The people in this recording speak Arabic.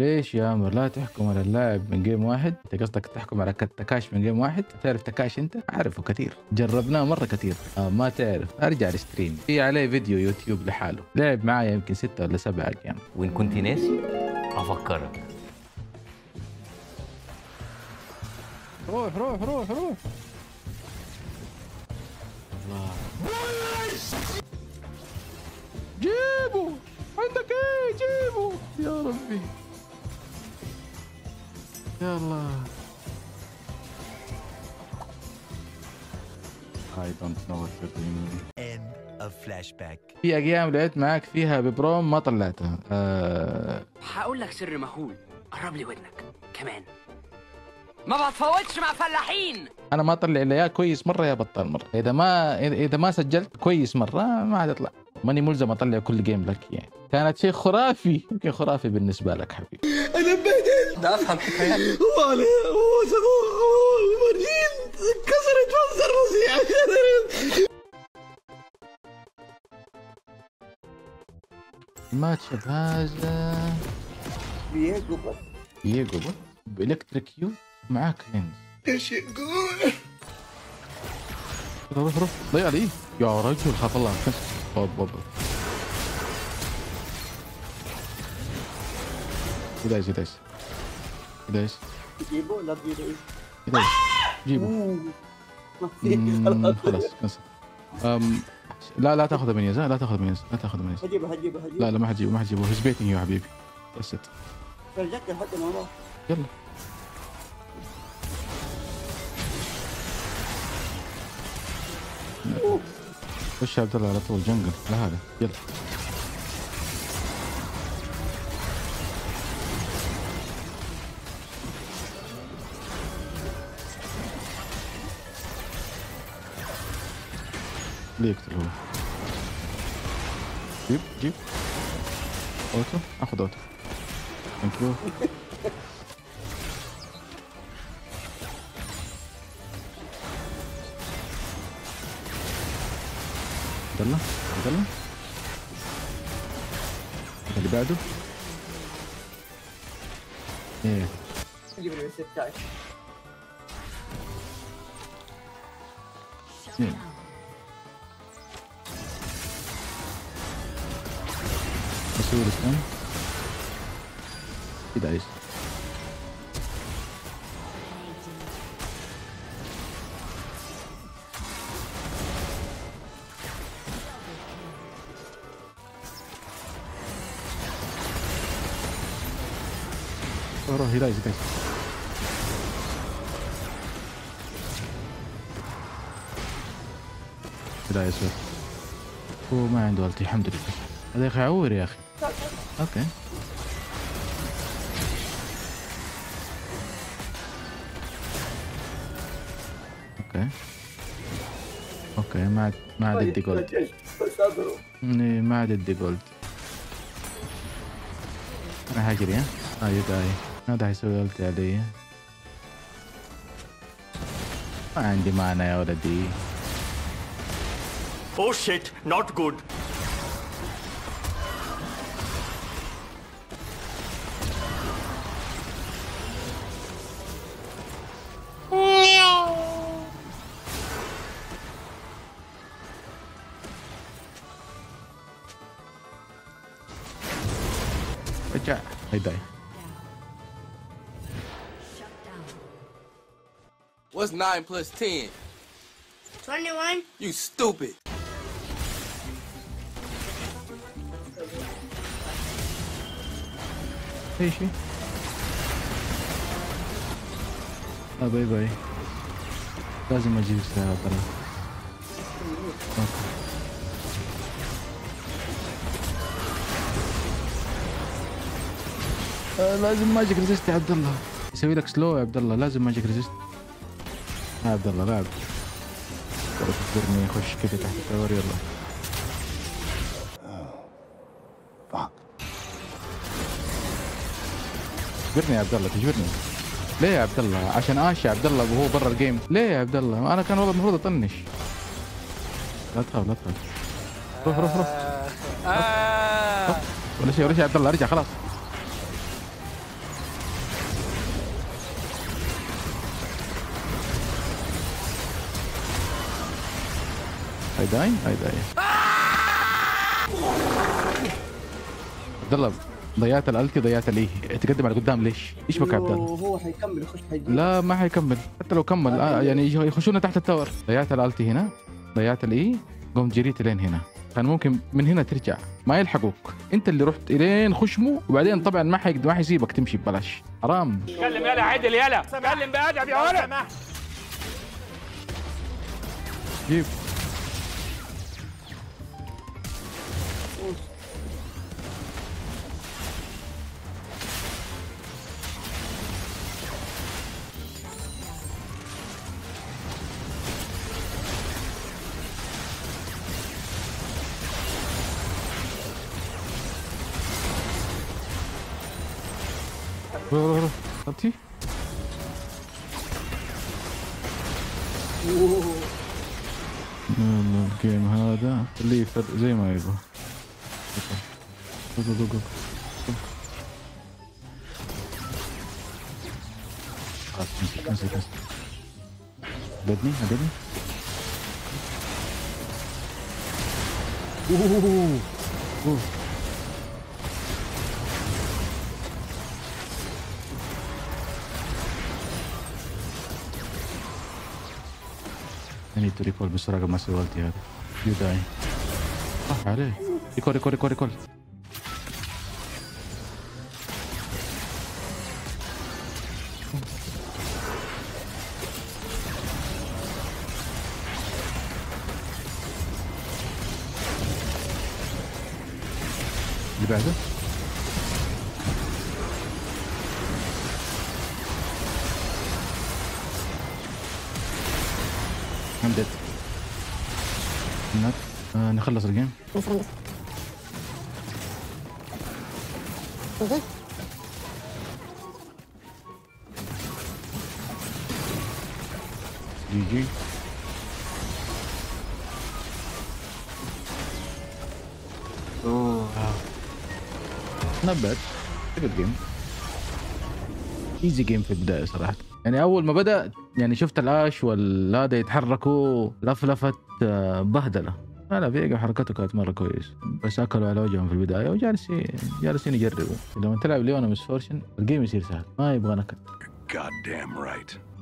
ليش يا عمر لا تحكم على اللاعب من جيم واحد؟ انت قصدك تحكم على تكاش من جيم واحد؟ تعرف تكاش انت؟ اعرفه كثير، جربناه مره كثير. ما تعرف ارجع لستريم في عليه فيديو يوتيوب لحاله، لعب معايا يمكن 6 ولا 7 ايام. وان كنت ناسي افكرك. روح روح روح روح. الله جيبه عندك ايه، جيبه يا ربي. يلا I don't know what you're doing. End of flashback. في ايام لقيت معاك فيها ببروم ما طلعتها. هقول لك سر مهول، قرب لي ودنك كمان. ما بتفوتش مع فلاحين. انا ما اطلع الا يا كويس مره يا بطال مره، اذا ما سجلت كويس مره ما هتطلع. ماني ملزم اطلع كل جيم لك يعني. كانت شيء خرافي، يمكن خرافي بالنسبه لك حبيبي. انا بديت ده افهم حكايات. هو المريض كسرت منظر رصيع. الماتش بهذا بيجو بط بيجو بط بالكتريك يو معاك هند. ايش يقول؟ روح روح ضيع لي يا رجل، خاف الله. بابا ايش جيبوا لا تجيبوا ايش جيبوا خلاص خلاص. لا تاخذها من يزا، لا تاخذها من يزا. هجيبه لا ما حجيبه هيز بيتنج يا حبيبي. بس رجعت لحد ما راح. يلا وش عبد الله على طول جنجل على هذا. يلا ليه يقتل هو؟ جيب اوتو، اخذ اوتو. ثانك يو. عبد الله اللي بعده. ايه نجيب ال 16. اسوي الاسلام كده عايز اروح هنا يا سيدي. هو ما عنده التي، الحمد لله. هذا يا اخي عور يا اخي. اوكي اوكي اوكي ما عاد ادي جولد. ما عاد ادي جولد. انا هاجر يا يداي. هذا حيسوي التي علي. ما عندي معنى يا ولدي. Oh shit, not good. رجع هيداي. What's 9 plus 10? 21. You stupid. اي شيء. باي باي. لازم اجيب الساعة ترى. لازم ماجيك ريزيست يا عبد الله. يسوي لك سلو يا عبد الله، لازم ماجيك ريزيست. يا عبد الله لاعب. تذكرني اخش كذا تحت التاور. يلا. تجبرني يا عبد الله، تجبرني ليه يا عبد الله؟ عشان اشي يا عبد الله وهو برا الجيم. ليه يا عبد الله؟ انا كان والله المفروض اطنش. لا تخاف لا تخاف. روح روح روح. ولا شيء يا عبد الله، ارجع خلاص. I dying? I die. عبد الله ضيعت الالت، ضيعت ليه؟ تقدم على قدام ليش؟ ايش بك يا عبد الله؟ هو هيكمل يخش هيجي. لا ما هيكمل، حتى لو كمل يعني يخشونا تحت التاور. ضيعت الالت هنا، ضيعت الاي، قمت جريت لين هنا. كان ممكن من هنا ترجع ما يلحقوك، انت اللي رحت الين خشمه، وبعدين طبعا ما حيسيبك تمشي ببلاش، حرام. تكلم يلا عدل، يلا تكلم بادب يا ولد. جيب روح خطي. يلا الجيم هذا اللي يفرق زي ما يبغى. بدني بدني. اوه I need to recall Mr. Raga Master Walti هذا. You die. صح عليه. Recall recall recall recall. اللي بعده. حمدت هناك. نخلص الجيم. نخلص جي جي. اوه نوت باد، جود جيم، ايزي جيم في البداية صراحة. يعني اول ما بدأ يعني شفت الاش والهذا يتحركوا، لفلفت بهدله. لا فيجا حركته كانت مره كويس، بس اكلوا على وجههم في البدايه وجالسين يجربوا. لما تلعب ليونا مس فورشن الجيم يصير سهل، ما يبغى نكت.